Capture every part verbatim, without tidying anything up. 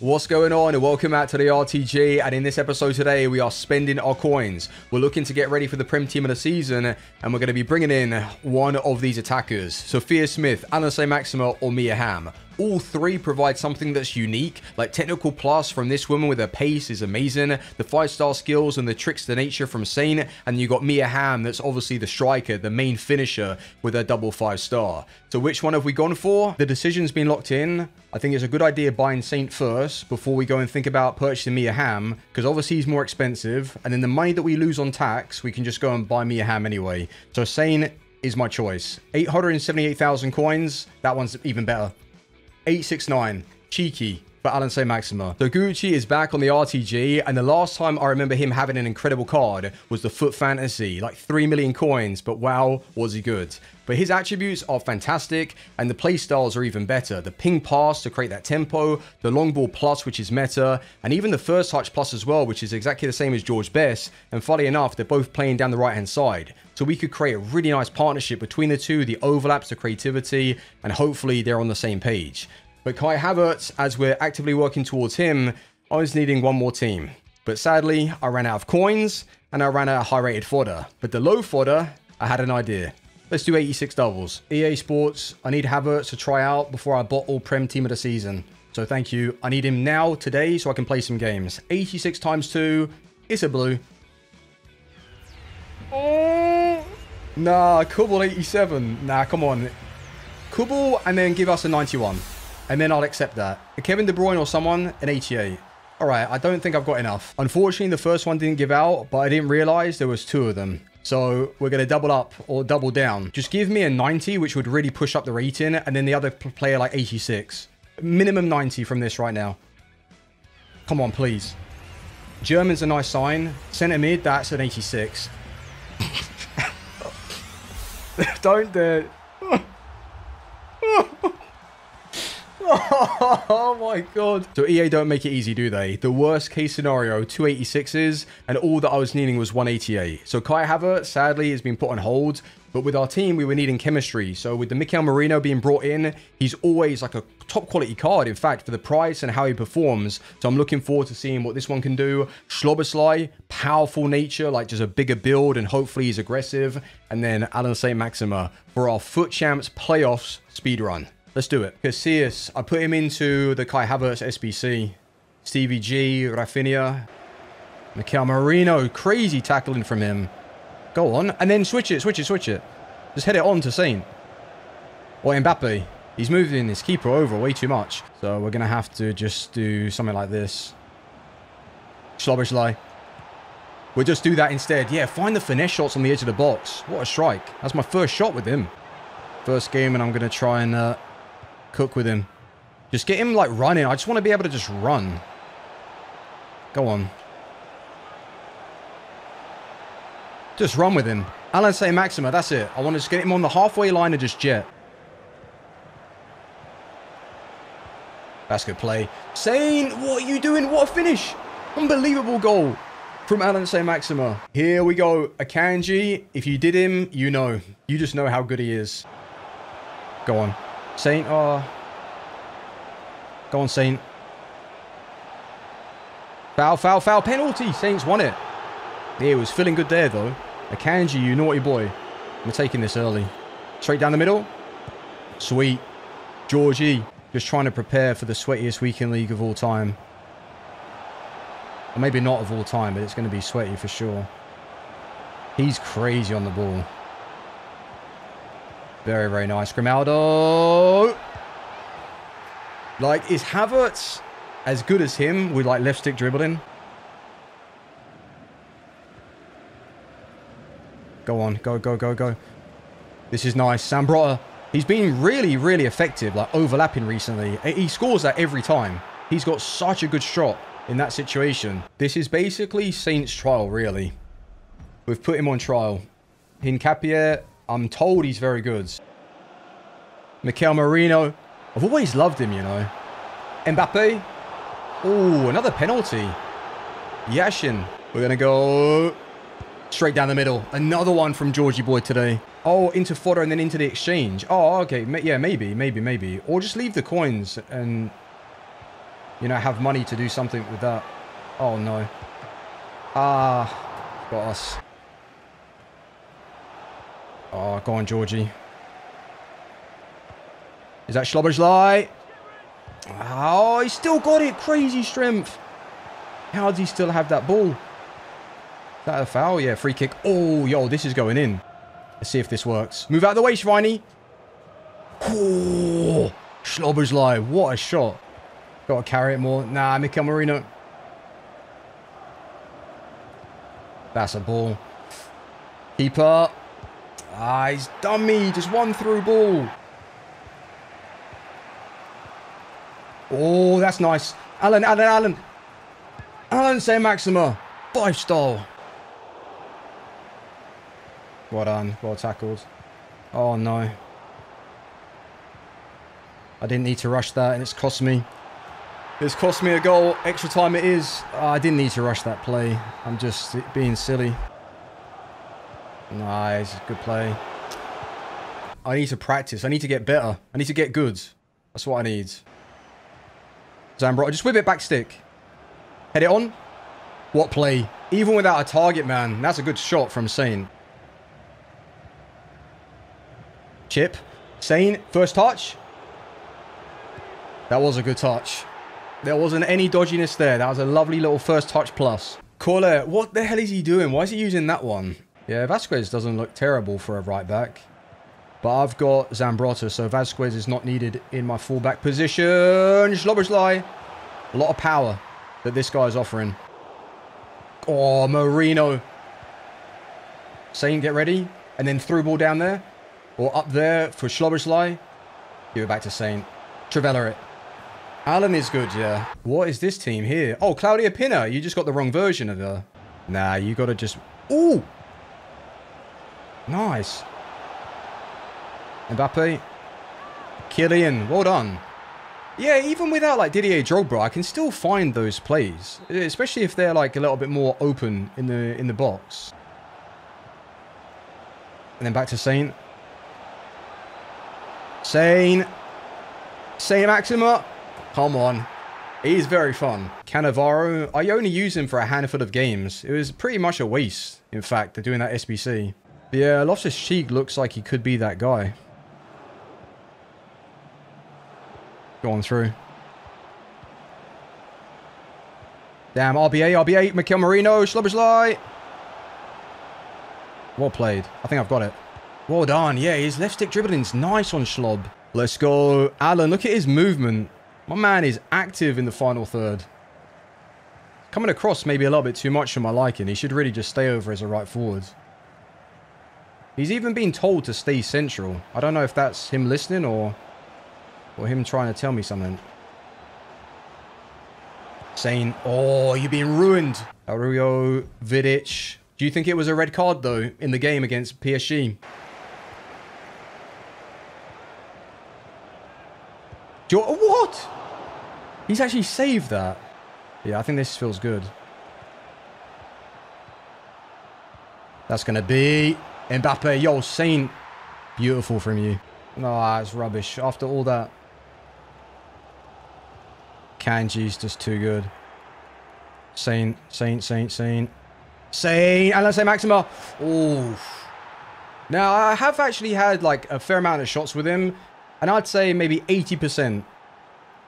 What's going on, and welcome out to the R T G. And in this episode today, we are spending our coins. We're looking to get ready for the Prem Team of the Season, and we're going to be bringing in one of these attackers: Sophia Smith, Anassi Maxima, or Mia Ham. All three provide something that's unique, like technical plus from this woman with her pace is amazing, the five-star skills and the tricks to nature from Saint, and you got Mia Ham that's obviously the striker, the main finisher with her double five-star. So which one have we gone for? The decision's been locked in. I think it's a good idea buying Saint first before we go and think about purchasing Mia Ham, because obviously he's more expensive, and then the money that we lose on tax, we can just go and buy Mia Ham anyway. So Saint is my choice. eight hundred seventy-eight thousand coins, that one's even better. eight six nine, cheeky, for Allan Saint-Maximin. So Gucci is back on the R T G, and the last time I remember him having an incredible card was the Foot Fantasy, like three million coins, but wow, was he good. But his attributes are fantastic, and the play styles are even better. The ping pass to create that tempo, the long ball plus, which is meta, and even the first touch plus as well, which is exactly the same as George Best. And funny enough, they're both playing down the right-hand side. So we could create a really nice partnership between the two, the overlaps, the creativity, and hopefully they're on the same page. But Kai Havertz, as we're actively working towards him, I was needing one more team. But sadly, I ran out of coins, and I ran out of high-rated fodder. But the low fodder, I had an idea. Let's do eighty-six doubles. E A Sports, I need Havertz to try out before I bottle Prem Team of the Season. So thank you. I need him now, today, so I can play some games. eighty-six times two. It's a blue. Oh. Nah, Kubel eighty-seven. Nah, come on. Kubel, and then give us a ninety-one. And then I'll accept that. A Kevin De Bruyne or someone, an eighty-eight. All right, I don't think I've got enough. Unfortunately, the first one didn't give out, but I didn't realize there was two of them. So we're going to double up or double down. Just give me a ninety, which would really push up the rating, and then the other player like eighty-six. Minimum ninety from this right now. Come on, please. German's a nice sign. Centre mid, that's an eighty-six. Don't dare. Oh my god. So E A don't make it easy, do they? The worst case scenario, two eighty-sixes, and all that I was needing was one eighty-eight. So Kai Havertz, sadly, has been put on hold. But with our team, we were needing chemistry. So with the Mikel Merino being brought in, he's always like a top quality card, in fact, for the price and how he performs. So I'm looking forward to seeing what this one can do. Szoboszlai, powerful nature, like just a bigger build, and hopefully he's aggressive. And then Allan Saint-Maxima for our Foot Champs playoffs speedrun. Let's do it. Casillas, I put him into the Kai Havertz S B C. Stevie G, Rafinha. Mikel Merino, crazy tackling from him. Go on. And then switch it, switch it, switch it. Just head it on to Saint. Or Mbappe. He's moving his keeper over way too much. So we're going to have to just do something like this. Szoboszlai. We'll just do that instead. Yeah, find the finesse shots on the edge of the box. What a strike. That's my first shot with him. First game, and I'm going to try and... Uh, cook with him. Just get him like running. I just want to be able to just run. Go on. Just run with him. Allan Saint-Maxima, that's it. I want to just get him on the halfway line and just jet. That's good play. Saint, what are you doing? What a finish. Unbelievable goal from Allan Saint-Maxima. Here we go. Akanji, if you did him, you know. You just know how good he is. Go on. Saint, oh. Go on, Saint. Foul, foul, foul. Penalty. Saint's won it. Yeah, he was feeling good there, though. Akanji, you naughty boy. We're taking this early. Straight down the middle. Sweet. Georgie, just trying to prepare for the sweatiest weekend league of all time. Or maybe not of all time, but it's going to be sweaty for sure. He's crazy on the ball. Very, very nice. Grimaldo. Like, is Havertz as good as him with, like, left stick dribbling? Go on. Go, go, go, go. This is nice. Zambrotta. He's been really, really effective, like, overlapping recently. He scores that every time. He's got such a good shot in that situation. This is basically Saint's trial, really. We've put him on trial. Hincapié. I'm told he's very good. Mikel Merino. I've always loved him, you know. Mbappe. Oh, another penalty. Yashin. We're going to go straight down the middle. Another one from Georgie boy today. Oh, into fodder and then into the exchange. Oh, okay. Yeah, maybe, maybe, maybe. Or just leave the coins and... you know, have money to do something with that. Oh, no. Ah, got us. Oh, go on, Georgie. Is that Szoboszlai? Oh, he's still got it. Crazy strength. How does he still have that ball? Is that a foul? Yeah, free kick. Oh, yo, this is going in. Let's see if this works. Move out of the way, Schweini. Oh, Szoboszlai. What a shot. Got to carry it more. Nah, Mikel Merino. That's a ball. Keeper. Ah, he's dummy. Just one through ball. Oh, that's nice. Allan, Allan, Allan. Allan Saint-Maxima. Five star. Well done. Well tackled. Oh, no. I didn't need to rush that, and it's cost me. It's cost me a goal. Extra time it is. Oh, I didn't need to rush that play. I'm just being silly. Nice. Good play. I need to practice. I need to get better. I need to get good. That's what I need. Zambrotta. Just whip it back stick. Head it on. What play? Even without a target, man. That's a good shot from Saint. Chip. Saint. First touch. That was a good touch. There wasn't any dodginess there. That was a lovely little first touch plus. Cole, what the hell is he doing? Why is he using that one? Yeah, Vasquez doesn't look terrible for a right back. But I've got Zambrotta, so Vasquez is not needed in my fullback position. Szoboszlai. A lot of power that this guy is offering. Oh, Merino. Saint, get ready. And then through ball down there. Or up there for Szoboszlai. Give it back to Saint. Traveller it. Allan is good, yeah. What is this team here? Oh, Claudia Pinna. You just got the wrong version of her. Nah, you got to just... Ooh! Nice. Mbappe. Kylian. Well done. Yeah, even without, like, Didier Drogba, I can still find those plays. Especially if they're, like, a little bit more open in the in the box. And then back to Saint. Saint. Saint Maxima. Come on. He's very fun. Canavaro. I only use him for a handful of games. It was pretty much a waste, in fact, they're doing that S B C. But yeah, Loftus-Cheek looks like he could be that guy. Going through. Damn, R B A, R B A, Mikel Merino, Szoboszlai. Well played. I think I've got it. Well done. Yeah, his left stick dribbling's nice on Schlob. Let's go. Allan, look at his movement. My man is active in the final third. Coming across maybe a little bit too much for my liking. He should really just stay over as a right forward. He's even been told to stay central. I don't know if that's him listening or, or him trying to tell me something. Saying, oh, you've been ruined. Alvaro Vidic. Do you think it was a red card, though, in the game against P S G? What? He's actually saved that. Yeah, I think this feels good. That's going to be Mbappe. Yo, Saint. Beautiful from you. No, that's rubbish. After all that. Kanji's just too good. Saint, Saint, Saint, Saint. Saint. Allan Saint-Maxima. Oof. Now, I have actually had like a fair amount of shots with him. And I'd say maybe eighty percent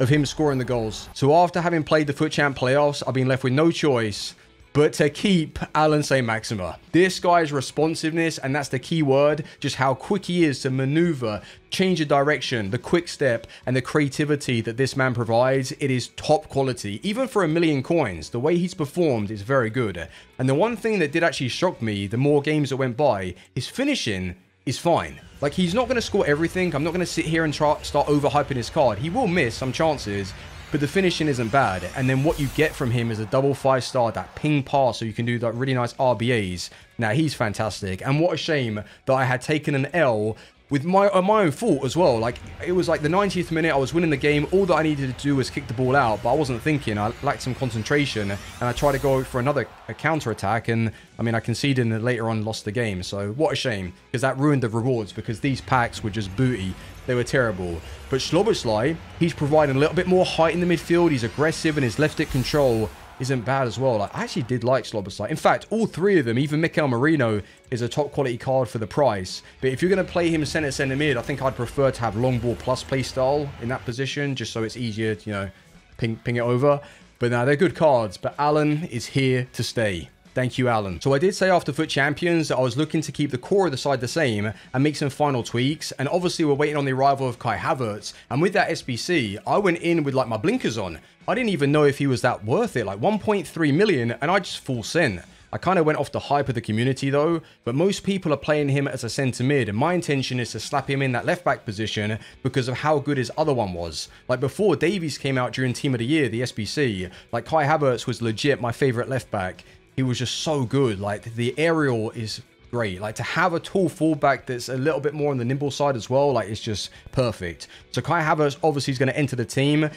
of him scoring the goals. So after having played the Foot Champ playoffs, I've been left with no choice but to keep Allan Saint-Maxima. This guy's responsiveness, and that's the key word, just how quick he is to maneuver, change of direction, the quick step, and the creativity that this man provides, it is top quality. Even for a million coins, the way he's performed is very good. And the one thing that did actually shock me, the more games that went by, his finishing is fine. Like, he's not going to score everything. I'm not going to sit here and try, start overhyping his card. He will miss some chances, but the finishing isn't bad. And then what you get from him is a double five-star, that ping pass, so you can do that really nice R B As. Now, he's fantastic. And what a shame that I had taken an L with my uh, my own fault as well. Like, it was like the ninetieth minute, I was winning the game. All that I needed to do was kick the ball out, but I wasn't thinking. I lacked some concentration, and I tried to go for another counter-attack, and I mean, I conceded and later on lost the game. So what a shame, because that ruined the rewards, because these packs were just booty. They were terrible. But Szoboszlai, he's providing a little bit more height in the midfield. He's aggressive, and his left-foot control isn't bad as well. Like, I actually did like Szoboszlai. In fact, all three of them, even Mikel Merino, is a top quality card for the price. But if you're going to play him centre centre mid, I think I'd prefer to have long ball plus play style in that position, just so it's easier to, you know, ping ping it over. But now they're good cards. But Allan is here to stay. Thank you, Allan. So I did say after Foot Champions that I was looking to keep the core of the side the same and make some final tweaks. And obviously we're waiting on the arrival of Kai Havertz. And with that S B C, I went in with like my blinkers on. I didn't even know if he was that worth it, like one point three million, and I just full sent. I kind of went off the hype of the community though, but most people are playing him as a centre mid, and my intention is to slap him in that left back position because of how good his other one was. Like, before Davies came out during Team of the Year, the S B C, like, Kai Havertz was legit my favourite left back. He was just so good. Like, the aerial is great. Like, to have a tall fullback that's a little bit more on the nimble side as well, like, it's just perfect. So Kai Havertz obviously is going to enter the team.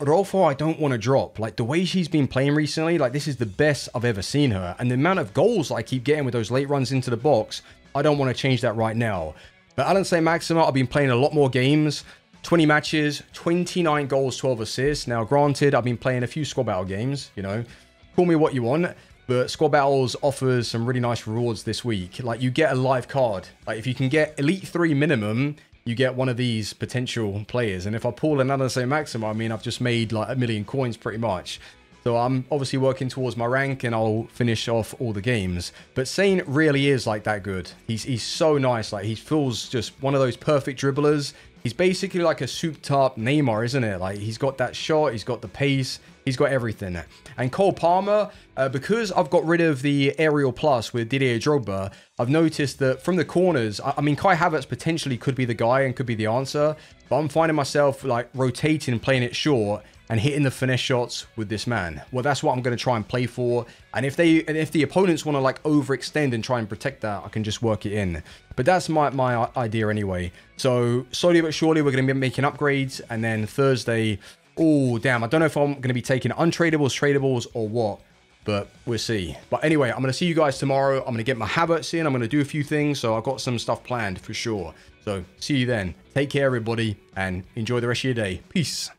Rolfo, I don't want to drop. Like, the way she's been playing recently, like, this is the best I've ever seen her. And the amount of goals I keep getting with those late runs into the box, I don't want to change that right now. But Allan Saint-Maximin, I've been playing a lot more games. twenty matches, twenty-nine goals, twelve assists. Now, granted, I've been playing a few squad battle games, you know. Call me what you want. But Squad Battles offers some really nice rewards this week. Like, you get a live card. Like, if you can get Elite three minimum, you get one of these potential players. And if I pull another Saint-Maximin, I mean, I've just made like a million coins pretty much. So I'm obviously working towards my rank, and I'll finish off all the games. But Saint really is like that good. He's, he's so nice. Like, he feels just one of those perfect dribblers. He's basically like a souped-up Neymar, isn't it? Like, he's got that shot, he's got the pace, he's got everything. And Cole Palmer, uh, because I've got rid of the aerial plus with Didier Drogba, I've noticed that from the corners, I, I mean, Kai Havertz potentially could be the guy and could be the answer, but I'm finding myself, like, rotating, playing it short, and hitting the finesse shots with this man. Well, that's what I'm going to try and play for. And if they, and if the opponents want to like overextend and try and protect that, I can just work it in. But that's my, my idea anyway. So slowly but surely, we're going to be making upgrades. And then Thursday, oh, damn. I don't know if I'm going to be taking untradables, tradables or what, but we'll see. But anyway, I'm going to see you guys tomorrow. I'm going to get my habits in. I'm going to do a few things. So I've got some stuff planned for sure. So see you then. Take care, everybody, and enjoy the rest of your day. Peace.